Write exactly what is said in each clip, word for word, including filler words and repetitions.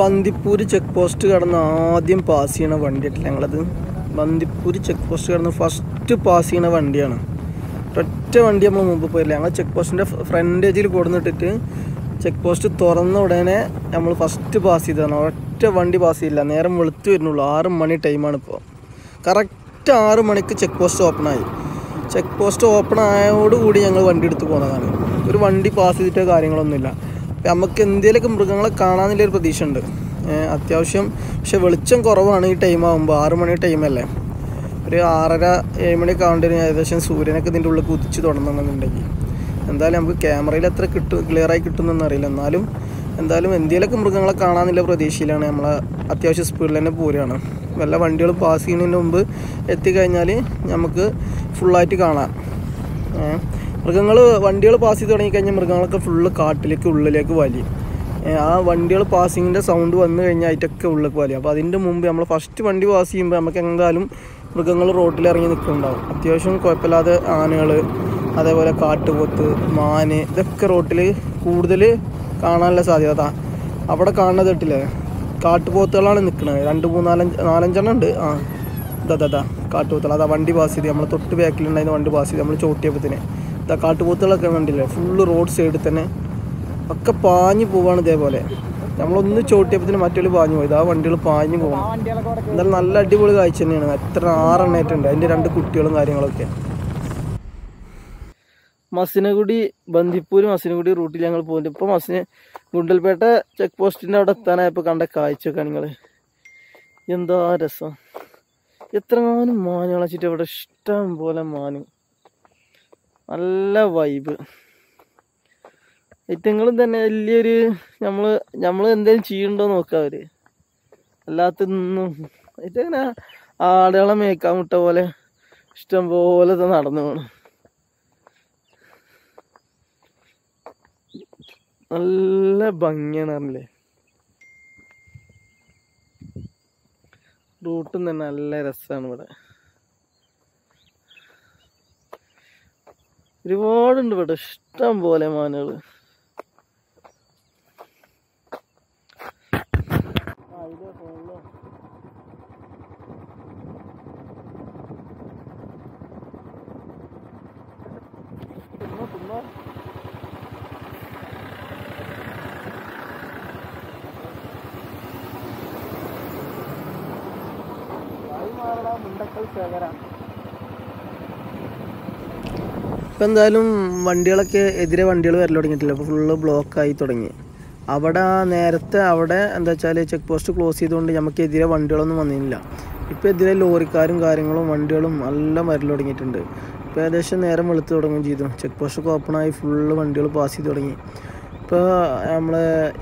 Bandipur checkpost kadana aadyam pass cheyana vandi attilla ngaladu Bandipur checkpost kadana first pass cheyana vandi aanu otte vandi amma munpu poyilla ngal checkpost inde front edge il kodunittu checkpost thoranna udane nammal first pass cheyadana otte vandi pass illa neram veluthu varunullu six mani time aanu ipo correct six manikku checkpost open aayi checkpost open aayodu koodi njangal vandi eduthu ponadana oru vandi pass cheyidittu karyangalonnu illa നമുക്ക് എന്തെങ്കിലും മൃഗങ്ങളെ കാണാനുള്ള ഒരു പ്രതീക്ഷയുണ്ട് അത്യാവശ്യം പക്ഷെ വെളിച്ചം കുറവാണ് ഈ ടൈം ആവുമ്പോൾ ആറ് മണി ടൈം അല്ലേ ഒരു ആറര ഏഴ് മണി കൗണ്ടറിന് ഏകദേശം സൂര്യനൊക്കെ ഇതിന്റെ ഉള്ളിൽ കുതിച്ചു തുടങ്ങുന്നുണ്ടെങ്കിൽ എന്തായാലും നമുക്ക് ക്യാമറയിൽ അത്ര കിട്ടും ക്ലിയർ ആയി കിട്ടുമെന്ന് അറിയില്ല എന്നാലും എന്തായാലും എന്തെങ്കിലും മൃഗങ്ങളെ കാണാനുള്ള പ്രതീക്ഷയിലാണ് നമ്മൾ അത്യാവശ്യം സ്പീഡിൽ തന്നെ പോവുകയാണ് വല്ല വണ്ടികൾ പാസ് ചെയ്യുന്നതിന് മുൻപ് എത്തി കഴിഞ്ഞാൽ നമുക്ക് ഫുൾ ആയിട്ട് കാണാം മൃഗങ്ങൾ വണ്ടികൾ പാസ് ചെയ്തു തുടങ്ങി കഴിഞ്ഞാൽ മൃഗങ്ങളൊക്കെ ഫുൾ കാട്ടിലേക്ക് ഉള്ളിലേക്ക് വലിയ ആ വണ്ടികൾ പാസിങ്ങിന്റെ സൗണ്ട് വന്നു കഴിഞ്ഞാൽ ഇതൊക്കെ ഉള്ളിലേക്ക് വലിയ അപ്പോൾ അതിന്റെ മുൻപ് നമ്മൾ ഫസ്റ്റ് വണ്ടി പാസ് ചെയ്യുമ്പോൾ നമുക്ക് എന്തായാലും മൃഗങ്ങൾ റോട്ടിൽ ഇറങ്ങി നിൽക്കുന്നുണ്ടാവും അത്യാവശ്യം കുഴപ്പമില്ലാതെ ആനകൾ അതേപോലെ കാട്ടുപോത്ത് മാന് ഇതൊക്കെ റോട്ടിൽ കൂടുതൽ കാണാനുള്ള സാധ്യത അവിടെ കാണുന്നതിട്ടില്ലേ കാട്ടുപോത്തുകളാണ് നിൽക്കുന്നത് രണ്ട് മൂന്നാലഞ്ച് നാലഞ്ചെണ്ണം ഉണ്ട് ആ ഇതാ കാട്ടുപോത്തുകൾ അതാ വണ്ടി പാസ് ചെയ്ത് നമ്മൾ തൊട്ട് ബാക്കിലുണ്ടായിരുന്ന വണ്ടി പാസ് ചെയ്ത് നമ്മൾ ചോട്ടിയപ്പത്തിന് ഇതാ കാട്ടുപോത്തുകളൊക്കെ കണ്ടില്ലേ ഫുള്ള് റോഡ് സൈഡിൽ തന്നെ ഒക്കെ പാഞ്ഞു പോവാണ് ഇതേപോലെ നമ്മളൊന്ന് ചോട്ടിയപ്പത്തിന് മറ്റൊരു പാഞ്ഞു പോയത് ആ വണ്ടികൾ പാഞ്ഞു പോകണം എന്തായാലും നല്ല അടിപൊളി കാഴ്ച തന്നെയാണ് എത്ര ആറെണ്ണായിട്ടുണ്ട് അതിൻ്റെ രണ്ട് കുട്ടികളും കാര്യങ്ങളൊക്കെ മസിനഗുഡി ബന്ദിപ്പൂർ മസിനഗുഡി റൂട്ടിൽ ഞങ്ങൾ പോകുന്നുണ്ട് ഇപ്പോൾ മസിന ഗുണ്ടൽപേട്ട ചെക്ക് പോസ്റ്റിൻ്റെ അവിടെ എത്താനായപ്പോൾ കണ്ട കാഴ്ചയൊക്കെ നിങ്ങൾ എന്താ രസം എത്രങ്ങാനും മാനുകളെ ചുറ്റും അവിടെ ഇഷ്ടം പോലെ മാന് നല്ല വൈബ് ഏറ്റങ്ങളും തന്നെ വലിയൊരു നമ്മൾ നമ്മൾ എന്തെങ്കിലും ചെയ്യണ്ടോ നോക്കാം അവർ അല്ലാത്തൊന്നും ഏറ്റങ്ങനെ ആടുകളെ മേക്കാൻ വിട്ട പോലെ ഇഷ്ടം പോലെ നടന്നു പോകണം നല്ല ഭംഗിയാണ് അറിയില്ലേ റൂട്ടും തന്നെ നല്ല രസമാണ് ഇവിടെ ഒരുപാടുണ്ട് ഇവിടെ ഇഷ്ടം പോലെ മാനുകൾ മുണ്ടക്കൽ ശേഖര ഇപ്പം എന്തായാലും വണ്ടികളൊക്കെ എതിരെ വണ്ടികൾ വരൽ തുടങ്ങിയിട്ടില്ല അപ്പോൾ ഫുള്ള് ബ്ലോക്കായി തുടങ്ങി അവിടെ നേരത്തെ അവിടെ എന്താ വെച്ചാൽ ചെക്ക് പോസ്റ്റ് ക്ലോസ് ചെയ്തുകൊണ്ട് നമുക്ക് എതിരെ വണ്ടികളൊന്നും വന്നില്ല ഇപ്പോൾ എതിരെ ലോറിക്കാരും കാര്യങ്ങളും വണ്ടികളും എല്ലാം വരൽ തുടങ്ങിയിട്ടുണ്ട് ഇപ്പോൾ ഏകദേശം നേരം വെളുത്ത് തുടങ്ങുകയും ചെയ്തു ചെക്ക് പോസ്റ്റൊക്കെ ഓപ്പണായി ഫുള്ള് വണ്ടികൾ പാസ് ചെയ്ത് തുടങ്ങി ഇപ്പോൾ നമ്മൾ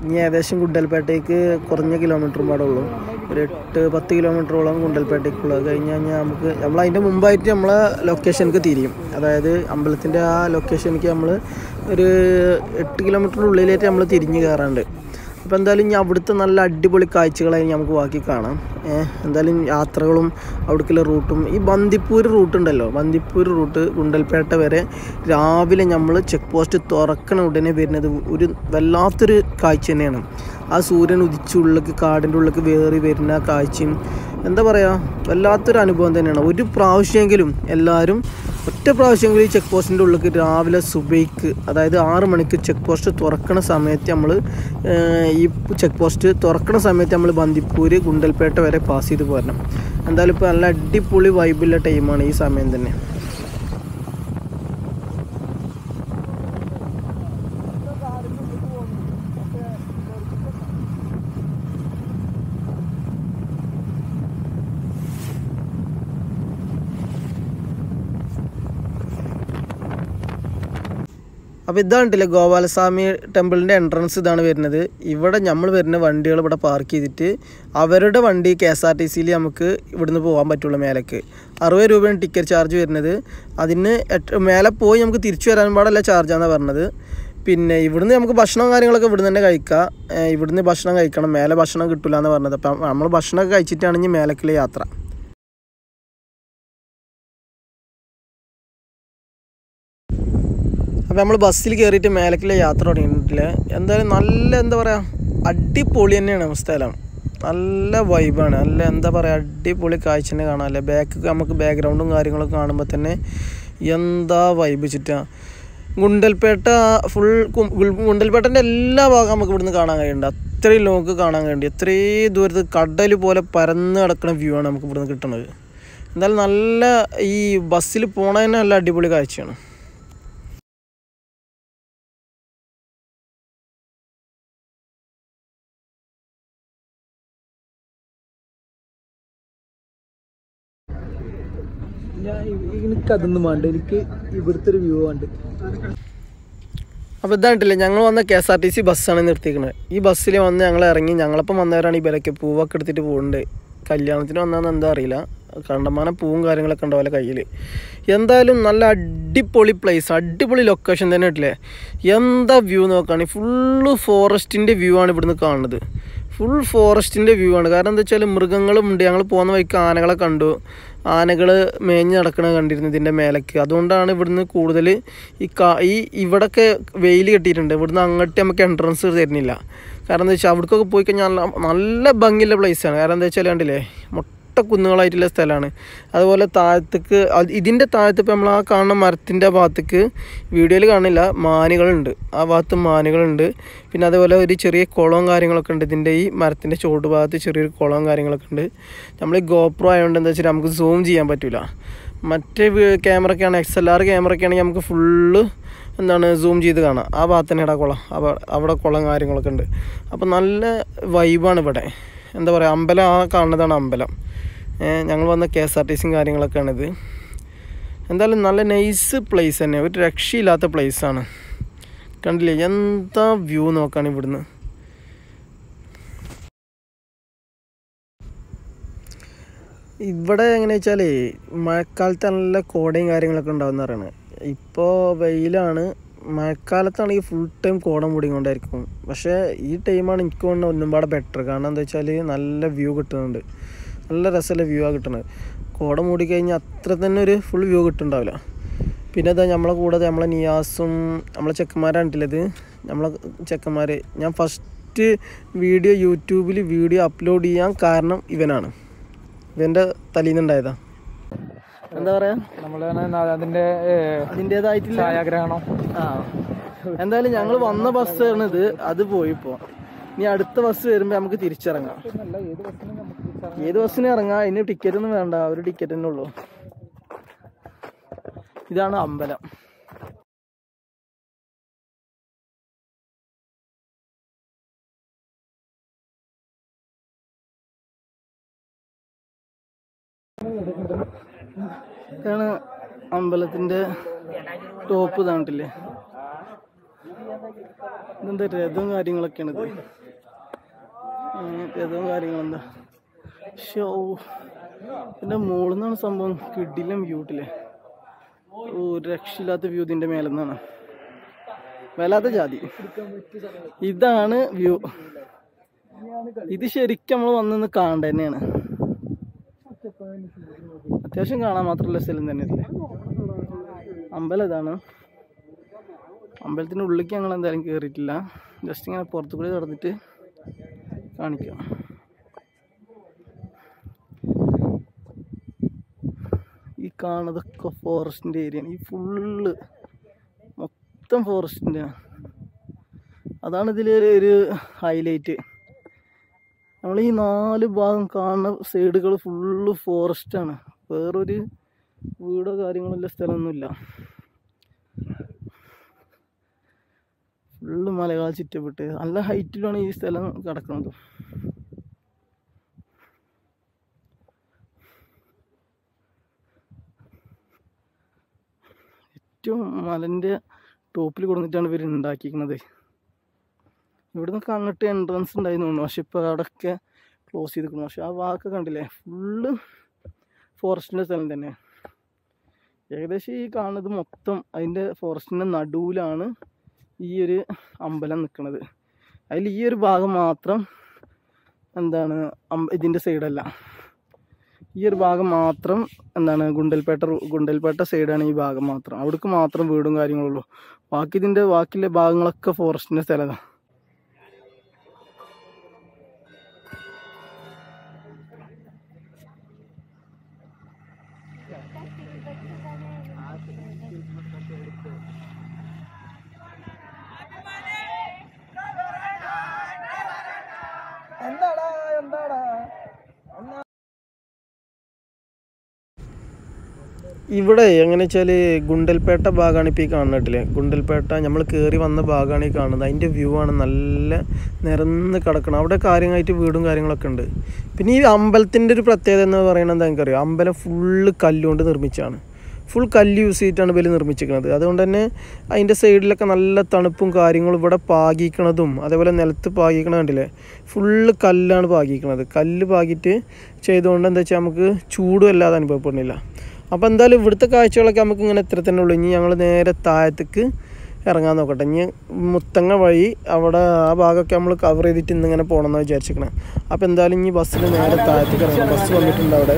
ഇനി ഏകദേശം ഗുണ്ടൽപേട്ടയ്ക്ക് കുറഞ്ഞ കിലോമീറ്ററും പാടെ ഉള്ളൂ ഒരു എട്ട് പത്ത് കിലോമീറ്ററോളം ഗുണ്ടൽപേട്ടയ്ക്കുള്ള കഴിഞ്ഞ് കഴിഞ്ഞാൽ നമുക്ക് നമ്മൾ അതിൻ്റെ മുമ്പായിട്ട് നമ്മളെ ലൊക്കേഷനിലേക്ക് തിരിയും അതായത് അമ്പലത്തിൻ്റെ ആ ലൊക്കേഷനിലേക്ക് നമ്മൾ ഒരു എട്ട് കിലോമീറ്ററിൻ്റെ ഉള്ളിലായിട്ട് നമ്മൾ തിരിഞ്ഞ് കയറാറുണ്ട് അപ്പോൾ എന്തായാലും ഇനി അവിടുത്തെ നല്ല അടിപൊളി കാഴ്ചകളായി നമുക്ക് ബാക്കി കാണാം എന്തായാലും യാത്രകളും അവിടേക്കുള്ള റൂട്ടും ഈ ബന്ദിപ്പൂർ റൂട്ടുണ്ടല്ലോ ബന്ദിപ്പൂർ റൂട്ട് ഗുണ്ടൽപേട്ട വരെ രാവിലെ നമ്മൾ ചെക്ക് പോസ്റ്റ് തുറക്കണ ഉടനെ വരുന്നത് ഒരു വല്ലാത്തൊരു കാഴ്ച തന്നെയാണ് ആ സൂര്യൻ ഉദിച്ചുള്ളിലേക്ക് കാടിൻ്റെ ഉള്ളിലേക്ക് വേറി വരുന്ന കാഴ്ചയും എന്താ പറയുക വല്ലാത്തൊരു അനുഭവം തന്നെയാണ് ഒരു പ്രാവശ്യമെങ്കിലും എല്ലാവരും ഒറ്റ പ്രാവശ്യമെങ്കിലും ഈ ചെക്ക് പോസ്റ്റിൻ്റെ ഉള്ളിലേക്ക് രാവിലെ സുബൈക്ക് അതായത് ആറ് മണിക്ക് ചെക്ക് പോസ്റ്റ് തുറക്കണ സമയത്ത് നമ്മൾ ഈ ചെക്ക് പോസ്റ്റ് തുറക്കണ സമയത്ത് നമ്മൾ ബന്ദിപ്പൂർ ഗുണ്ടൽപേട്ട വരെ പാസ് ചെയ്ത് പോരണം എന്തായാലും ഇപ്പോൾ നല്ല അടിപൊളി വൈബുള്ള ടൈമാണ് ഈ സമയം തന്നെ അപ്പോൾ ഇതാണ്ടല്ലേ ഗോപാലസ്വാമി ടെമ്പിളിൻ്റെ എൻട്രൻസ് ഇതാണ് വരുന്നത് ഇവിടെ നമ്മൾ വരുന്ന വണ്ടികൾ ഇവിടെ പാർക്ക് ചെയ്തിട്ട് അവരുടെ വണ്ടി കെ എസ് ആർ ടി സിയിൽ നമുക്ക് ഇവിടുന്ന് പോകാൻ പറ്റുള്ളൂ മേലേക്ക് അറുപത് രൂപയാണ് ടിക്കറ്റ് ചാർജ് വരുന്നത് അതിന് മേലെ പോയി നമുക്ക് തിരിച്ചു വരാൻ പാടല്ല ചാർജാണെന്ന് പറഞ്ഞത് പിന്നെ ഇവിടുന്ന് നമുക്ക് ഭക്ഷണവും കാര്യങ്ങളൊക്കെ ഇവിടുന്ന് തന്നെ കഴിക്കാം ഇവിടുന്ന് ഭക്ഷണം കഴിക്കണം മേലെ ഭക്ഷണം കിട്ടില്ല എന്ന് പറഞ്ഞത് അപ്പം നമ്മൾ ഭക്ഷണമൊക്കെ കഴിച്ചിട്ടാണ് ഇനി മേലേക്കുള്ള യാത്ര അപ്പോൾ നമ്മൾ ബസ്സിൽ കയറിയിട്ട് മേലേക്കുള്ള യാത്ര തുടങ്ങിയിട്ടില്ല എന്തായാലും നല്ല എന്താ പറയുക അടിപൊളി തന്നെയാണ് സ്ഥലം നല്ല വൈബാണ് നല്ല എന്താ പറയാ അടിപൊളി കാഴ്ചനെ കാണാനല്ലേ ബാക്ക് നമുക്ക് ബാക്ക്ഗ്രൗണ്ടും കാര്യങ്ങളൊക്കെ കാണുമ്പോൾ തന്നെ എന്താ വൈബ് ചിറ്റാ ഗുണ്ടൽപേട്ട ഫുൾ ഗുണ്ടൽപേട്ടൻ്റെ എല്ലാ ഭാഗം നമുക്ക് ഇവിടുന്ന് കാണാൻ കഴിയുന്നുണ്ട് അത്രയും ലോക്ക് കാണാൻ കഴിയുന്നുണ്ട് ഇത്രയും ദൂരത്ത് കടൽ പോലെ പരന്ന് കിടക്കുന്ന വ്യൂ ആണ് നമുക്ക് ഇവിടുന്ന് കിട്ടുന്നത് എന്തായാലും നല്ല ഈ ബസ്സിൽ പോണതിന് നല്ല അടിപൊളി കാഴ്ചയാണ് എനിക്കതൊന്നും വേണ്ട എനിക്ക് ഇവിടുത്തെ ഒരു വ്യൂ ഉണ്ട് അപ്പോൾ ഇതായിട്ടില്ലേ ഞങ്ങൾ വന്ന K S R T C ബസ്സാണ് നിർത്തിക്കുന്നത് ഈ ബസ്സിൽ വന്ന് ഞങ്ങൾ ഇറങ്ങി ഞങ്ങളപ്പം വന്നവരാണ് ഈ വിലയ്ക്ക് പൂവൊക്കെ എടുത്തിട്ട് പോകുന്നുണ്ട് കല്യാണത്തിന് വന്നാന്ന് എന്താ അറിയില്ല കണ്ടമാനം പൂവും കാര്യങ്ങളൊക്കെ ഉണ്ടാവില്ല കയ്യിൽ എന്തായാലും നല്ല അടിപൊളി പ്ലേസ് അടിപൊളി ലൊക്കേഷൻ തന്നെ ഇട്ടില്ലേ എന്താ വ്യൂ നോക്കുകയാണെങ്കിൽ ഫുള്ള് ഫോറസ്റ്റിൻ്റെ വ്യൂ ആണ് ഇവിടുന്ന് കാണുന്നത് ഫുൾ ഫോറസ്റ്റിൻ്റെ വ്യൂ ആണ് കാരണം എന്താ വെച്ചാൽ മൃഗങ്ങളും ഉണ്ട് ഞങ്ങൾ പോകുന്ന വഴിക്ക് ആനകളെ കണ്ടു ആനകൾ മേഞ്ഞ് നടക്കണത് കണ്ടിരുന്നു ഇതിൻ്റെ മേലേക്ക് അതുകൊണ്ടാണ് ഇവിടുന്ന് കൂടുതൽ ഈ കാ ഈ ഇവിടെയൊക്കെ വെയിൽ കെട്ടിയിട്ടുണ്ട് ഇവിടുന്ന് അങ്ങോട്ട് നമുക്ക് എൻട്രൻസ് തരുന്നില്ല കാരണം എന്താ വെച്ചാൽ അവിടേക്കൊക്കെ പോയി കഴിഞ്ഞാൽ നല്ല ഭംഗിയുള്ള പ്ലേസാണ് കാരണം എന്താ വെച്ചാൽ കണ്ടില്ലേ കുന്നുകളായിട്ടുള്ള സ്ഥലമാണ് അതുപോലെ താഴത്തേക്ക് ഇതിൻ്റെ താഴത്ത് നമ്മൾ ആ കാണുന്ന മരത്തിൻ്റെ ഭാഗത്തേക്ക് വീഡിയോയിൽ കാണില്ല മാനുകളുണ്ട് ആ ഭാഗത്ത് മാനുകളുണ്ട് പിന്നെ അതുപോലെ ഒരു ചെറിയ കുളവും കാര്യങ്ങളൊക്കെ ഉണ്ട് ഇതിൻ്റെ ഈ മരത്തിൻ്റെ ചോട്ട് ഭാഗത്ത് ചെറിയൊരു കുളവും കാര്യങ്ങളൊക്കെ ഉണ്ട് നമ്മൾ ഈ ഗോപ്രോ ആയതുകൊണ്ട് എന്താ വെച്ചാൽ നമുക്ക് സൂം ചെയ്യാൻ പറ്റില്ല മറ്റേ ക്യാമറയൊക്കെ ആണെങ്കിൽ എക്സ് എൽ ആർ ക്യാമറയൊക്കെ ആണെങ്കിൽ നമുക്ക് ഫുള്ള് എന്താണ് സൂം ചെയ്ത് കാണാം ആ ഭാഗത്തന്നെ ഇടാ കുളം അവിടെ കുളം കാര്യങ്ങളൊക്കെ ഉണ്ട് അപ്പോൾ നല്ല വൈബാണ് ഇവിടെ എന്താ പറയുക അമ്പലം ആ കാണുന്നതാണ് അമ്പലം ഞങ്ങൾ വന്ന കെ എസ് ആർ ടി സിയും കാര്യങ്ങളൊക്കെയാണിത് എന്തായാലും നല്ല നൈസ് പ്ലേസ് തന്നെ ഒരു രക്ഷയില്ലാത്ത പ്ലേസാണ് കണ്ടില്ലേ എന്താ വ്യൂ നോക്കാണ് ഇവിടുന്ന് ഇവിടെ എങ്ങനെ വെച്ചാൽ മഴക്കാലത്ത് നല്ല കോടയും കാര്യങ്ങളൊക്കെ ഉണ്ടാവുമെന്ന് പറയുന്നത് ഇപ്പോൾ വെയിലാണ് മഴക്കാലത്താണെങ്കിൽ ഫുൾ ടൈം കോട മൂടിക്കൊണ്ടായിരിക്കും പക്ഷേ ഈ ടൈമാണ് എനിക്ക് തോന്നുന്നത് ഒന്നും പാടെ ബെറ്റർ കാരണം എന്താ വെച്ചാൽ നല്ല വ്യൂ കിട്ടുന്നുണ്ട് നല്ല രസമുള്ള വ്യൂ ആണ് കിട്ടുന്നത് കോട മൂടിക്കഴിഞ്ഞാൽ അത്ര തന്നെ ഒരു ഫുൾ വ്യൂ കിട്ടുന്നുണ്ടാവില്ല പിന്നെ അതാ നമ്മളെ കൂടെ നമ്മളെ നിയാസും നമ്മളെ ചെക്കന്മാരാണിട്ടില്ലത് നമ്മളെ ചെക്കന്മാർ ഞാൻ ഫസ്റ്റ് വീഡിയോ യൂട്യൂബിൽ വീഡിയോ അപ്ലോഡ് ചെയ്യാൻ കാരണം ഇവനാണ് ഇവൻ്റെ തലയിൽ നിന്നുണ്ടായതാണ് എന്താ പറയുക നമ്മൾ അതിൻ്റെ അതിൻ്റേതായിട്ടുള്ള ഛായാഗ്രഹണം ആ എന്തായാലും ഞങ്ങൾ വന്ന ബസ്സാണ് ഇത് അത് പോയിപ്പോൾ ഇനി അടുത്ത ബസ് വരുമ്പോൾ നമുക്ക് തിരിച്ചിറങ്ങാം ഏത് ബസ്സിനും ഇറങ്ങാം ഇനി ടിക്കറ്റ് ഒന്നും വേണ്ട ഒരു ടിക്കറ്റ് തന്നെ ഉള്ളൂ ഇതാണ് അമ്പലം ഇതാണ് അമ്പലത്തിന്റെ ടോപ്പ് ഇതാണ്ടില്ലേ ഇതെന്താ രഥവും കാര്യങ്ങളൊക്കെയാണിത് രഥവും കാര്യങ്ങളെന്താ ഷോ ഇതിൻ്റെ മുകളിൽ നിന്നാണ് സംഭവം കിടിലം വ്യൂ ഇട്ടില്ലേ ഒരു രക്ഷയില്ലാത്ത വ്യൂ ഇതിൻ്റെ മേലെ നിന്നാണ് വല്ലാത്ത ജാതി ഇതാണ് വ്യൂ ഇത് ശരിക്കും നമ്മൾ വന്നു കാണേണ്ട തന്നെയാണ് അത്യാവശ്യം കാണാൻ മാത്രമല്ല സ്ഥലം തന്നെ ഇല്ലേ അമ്പലം ഇതാണ് അമ്പലത്തിൻ്റെ ഉള്ളിലേക്ക് ഞങ്ങൾ എന്തായാലും കയറിയിട്ടില്ല ജസ്റ്റ് ഇങ്ങനെ പുറത്തു കൂടി നടന്നിട്ട് കാണിക്കാം ഈ കാണുന്നതൊക്കെ ഫോറസ്റ്റിൻ്റെ ഏരിയയാണ് ഈ ഫുള്ള് മൊത്തം ഫോറസ്റ്റിൻ്റെയാണ് അതാണ് ഇതിലൊരു ഒരു ഹൈലൈറ്റ് നമ്മൾ ഈ നാല് ഭാഗം കാണുന്ന സൈഡുകൾ ഫുള്ള് ഫോറസ്റ്റാണ് വേറൊരു വീടോ കാര്യങ്ങളോ സ്ഥലമൊന്നുമില്ല ഫുള്ള് മലകൾ ചുറ്റപ്പെട്ട് നല്ല ഹൈറ്റിലാണ് ഈ സ്ഥലം കിടക്കുന്നത് ഏറ്റവും മലൻ്റെ ടോപ്പിൽ കൊടുത്തിട്ടാണ് ഇവർ ഉണ്ടാക്കിയിരിക്കുന്നത് ഇവിടുന്നൊക്കെ അങ്ങോട്ട് എൻട്രൻസ് ഉണ്ടായിരുന്നു തോന്നുന്നു പക്ഷെ ഇപ്പോൾ അവിടെയൊക്കെ ക്ലോസ് ചെയ്തിരിക്കുന്നു പക്ഷെ ആ വാക്ക് കണ്ടില്ലേ ഫുള്ള് ഫോറസ്റ്റിൻ്റെ സ്ഥലം തന്നെ ഏകദേശം ഈ കാണുന്നത് മൊത്തം അതിൻ്റെ ഫോറസ്റ്റിൻ്റെ നടുവിലാണ് ഈ ഒരു അമ്പലം നിൽക്കുന്നത് അതിൽ ഈ ഒരു ഭാഗം മാത്രം എന്താണ് ഇതിൻ്റെ സൈഡല്ല ഈ ഒരു ഭാഗം മാത്രം എന്താണ് ഗുണ്ടൽപേട്ട ഗുണ്ടൽപേട്ട സൈഡാണ് ഈ ഭാഗം മാത്രം അവിടേക്ക് മാത്രം വീടും കാര്യങ്ങളുള്ളൂ ബാക്കി ഇതിൻ്റെ ബാക്കിയുള്ള ഭാഗങ്ങളൊക്കെ ഫോറസ്റ്റിൻ്റെ സ്ഥലമാണ് ഇവിടെ എങ്ങനെ വെച്ചാൽ ഗുണ്ടൽപേട്ട ഭാഗമാണ് ഇപ്പോൾ ഈ കാണുന്നിട്ടില്ലേ. ഗുണ്ടൽപേട്ട നമ്മൾ കയറി വന്ന ഭാഗമാണ് ഈ കാണുന്നത്. അതിൻ്റെ വ്യൂ ആണ് നല്ല നിരന്ന് കിടക്കണം. അവിടെ കാര്യമായിട്ട് വീടും കാര്യങ്ങളൊക്കെ ഉണ്ട്. പിന്നെ ഈ അമ്പലത്തിൻ്റെ ഒരു പ്രത്യേകത എന്ന് പറയുന്നത് എന്താ എനിക്കറിയാം, അമ്പലം ഫുള്ള് കല്ലുകൊണ്ട് നിർമ്മിച്ചാണ്. ഫുൾ കല്ല് യൂസ് ചെയ്തിട്ടാണ് വലിയ നിർമ്മിച്ചിരിക്കുന്നത്. അതുകൊണ്ട് തന്നെ അതിൻ്റെ സൈഡിലൊക്കെ നല്ല തണുപ്പും കാര്യങ്ങളും ഇവിടെ പാകിക്കണതും അതേപോലെ നിലത്ത് പാകിക്കണ കണ്ടില്ലേ, ഫുള്ള് കല്ലാണ് പാകിക്കണത്. കല്ല് പാകിയിട്ട് ചെയ്തുകൊണ്ട് എന്താ വെച്ചാൽ നമുക്ക് ചൂടും അല്ലാതെ അനുഭവപ്പെടുന്നില്ല. അപ്പോൾ എന്തായാലും ഇവിടുത്തെ കാഴ്ചകളൊക്കെ നമുക്ക് ഇങ്ങനെ ഇത്ര തന്നെ ഉള്ളൂ. ഇനി ഞങ്ങൾ നേരെ താഴത്തേക്ക് ഇറങ്ങാൻ നോക്കട്ടെ. ഇനി മുത്തങ്ങ വഴി അവിടെ ആ ഭാഗമൊക്കെ നമ്മൾ കവർ ചെയ്തിട്ട് ഇന്നിങ്ങനെ പോകണമെന്ന് വിചാരിച്ചിരിക്കണേ. അപ്പോൾ എന്തായാലും ഇനി ബസ്സിൽ നേരെ താഴത്തേക്ക് ഇറങ്ങണം. ബസ് വന്നിട്ടുണ്ട് അവിടെ.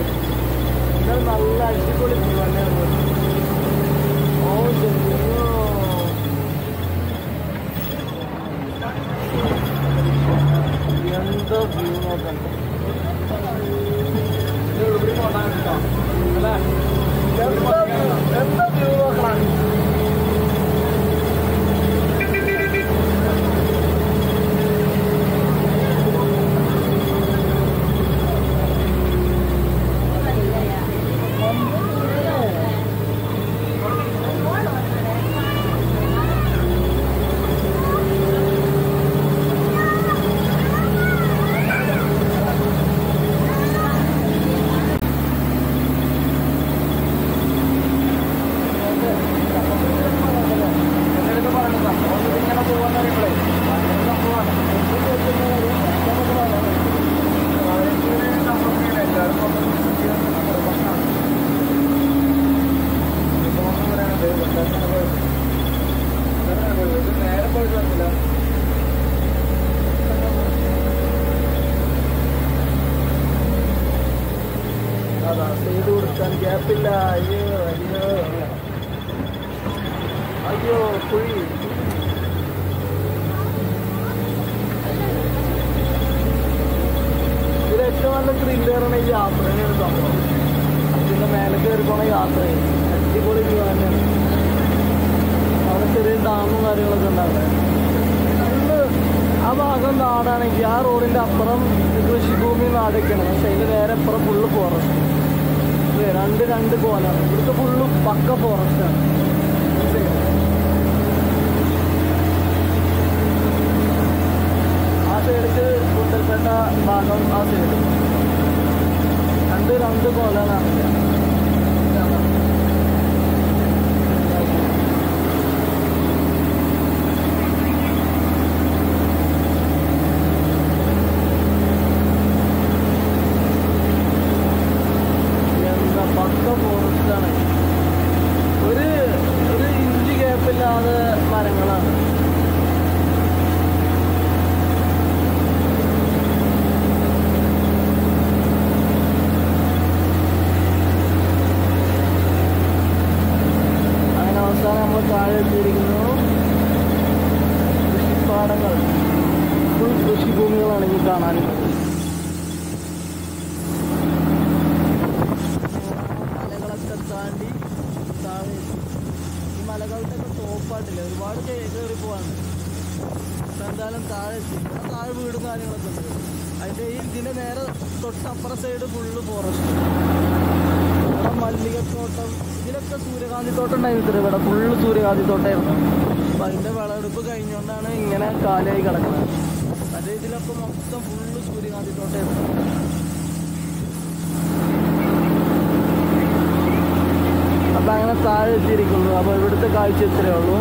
കാഴ്ച ഇത്രയേ ഉള്ളൂ.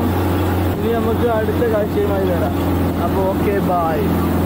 ഇനി നമുക്ക് അടുത്ത കാഴ്ചയുമായി വരാം. അപ്പോൾ ഓക്കെ, ബൈ.